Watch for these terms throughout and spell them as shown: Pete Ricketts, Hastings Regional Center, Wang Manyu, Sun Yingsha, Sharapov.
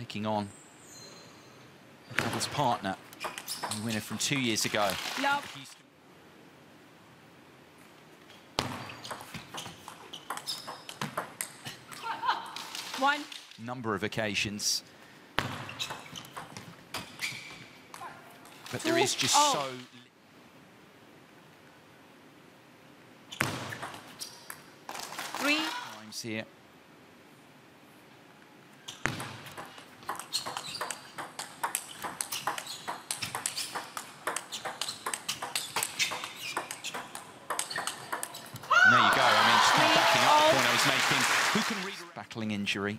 taking on the doubles partner, the winner from 2 years ago. Love. One. Number of occasions. But there is just so... Three. Times here. And there you go. I mean, just kind of backing up the corner is making... Who can read a battling injury?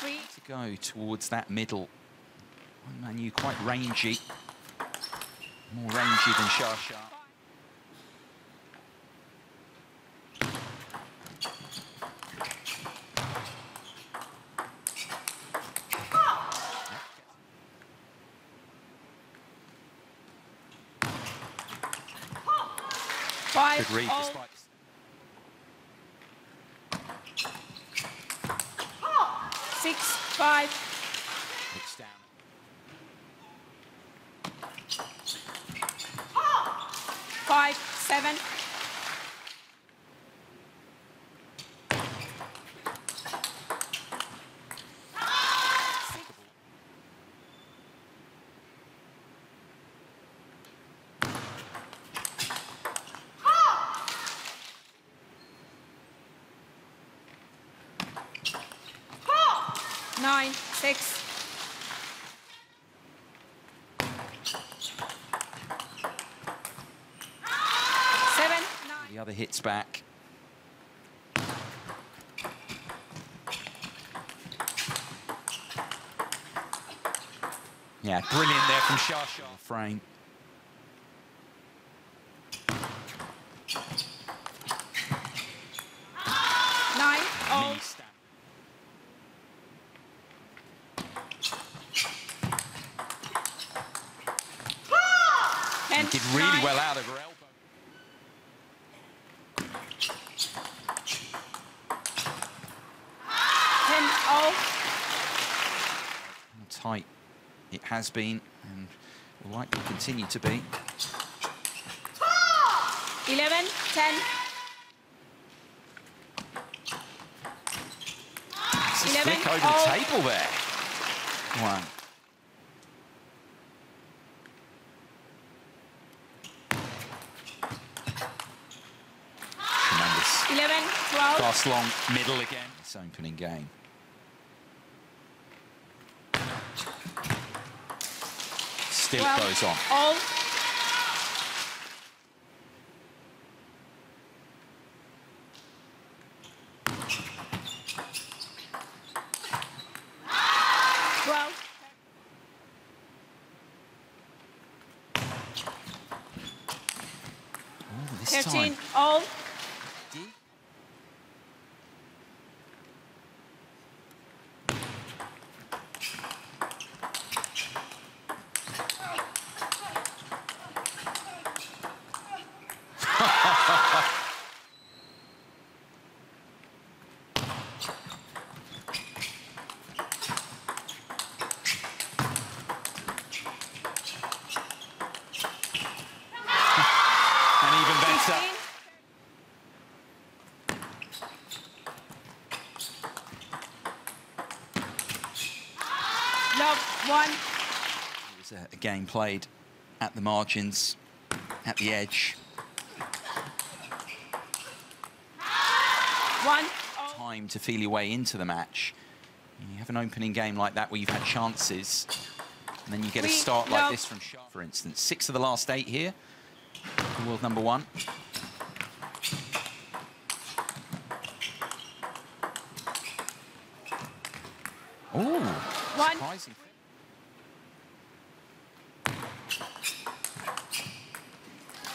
Three. To go towards that middle. Wang Manyu quite rangy. More rangy than Yingsha. Good read despite this. Six, five. Looks down. Five, seven. Nine, six. Seven, nine. The other hits back. Yeah, brilliant there from Yingsha. Frame. Nine, oh. And did really well out of her elbow. 10-0. How tight it has been and will likely continue to be. 11-10. 11-0. Flick over the table there. One. Fast long middle again. It's opening game. Still goes on. All. Oh, this 13 time. All. One. It was a game played at the margins, at the edge. One. Oh. Time to feel your way into the match. You have an opening game like that where you've had chances, and then you get a start like this from Sharapov, for instance. 6 of the last 8 here, world number 1. Ooh, surprising.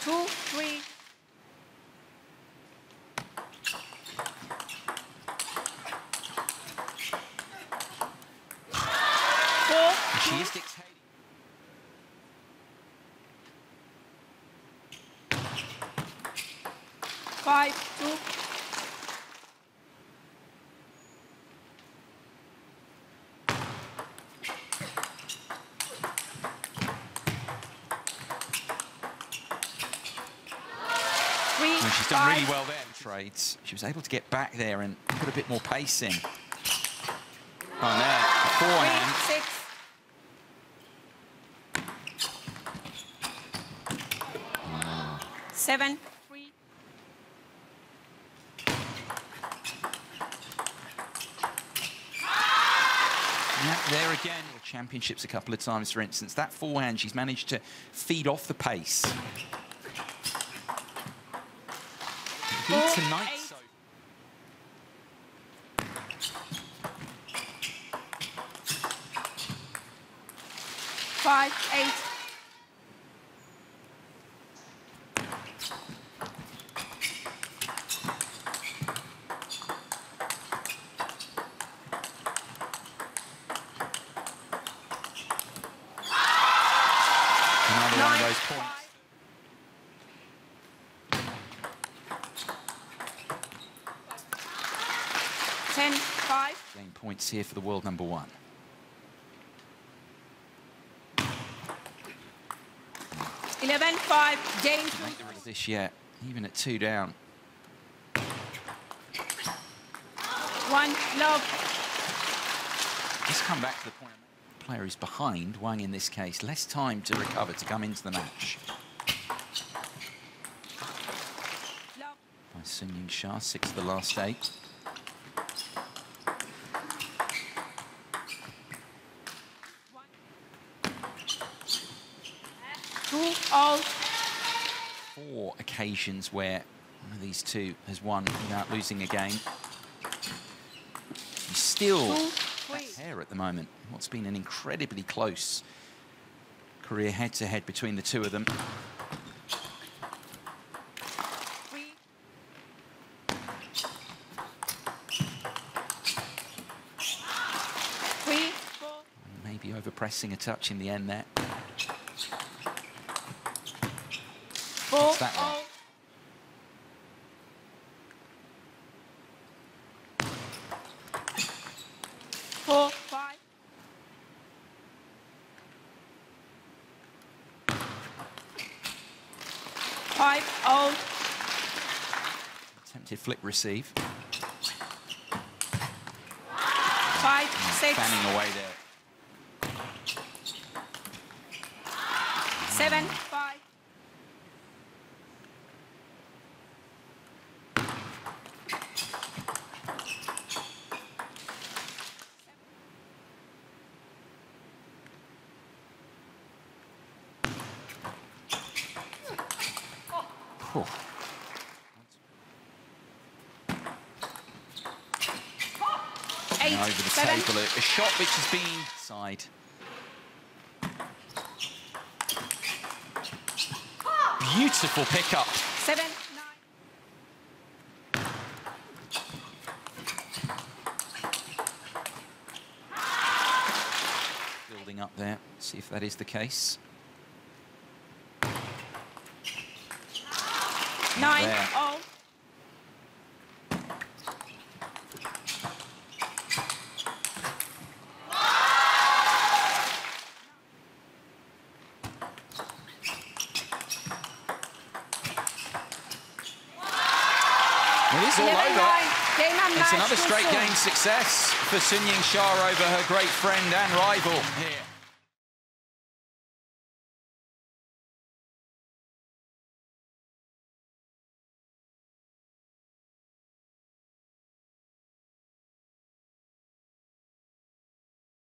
Two, three. Four. She is dictating. Five, two. She's done really well there. Trades. She was able to get back there and put a bit more pace in. Oh, there. Forehand. Seven. There again, championships a couple of times, for instance. That forehand, she's managed to feed off the pace. Tonight, so. Five, eight. Another one of those points. Game points here for the world number one. Game this year, even at 2 down. Just come back to the point. The player is behind, Wang in this case. Less time to recover to come into the match. By Sun Yingsha, 6 of the last 8. Four occasions where one of these two has won without losing a game. He's still here at the moment. What's been an incredibly close career head-to-head between the two of them. Maybe overpressing a touch in the end there. What's that one? Four, five. Attempted flick receive. Six. Fanning away there. Seven, five. Cool. Eight, over the table, a shot which has been side. Beautiful pickup. 7, 9. Building up there. See if that is the case. 9-0. It is all over. It's another straight game success for Sun Yingsha over her great friend and rival here.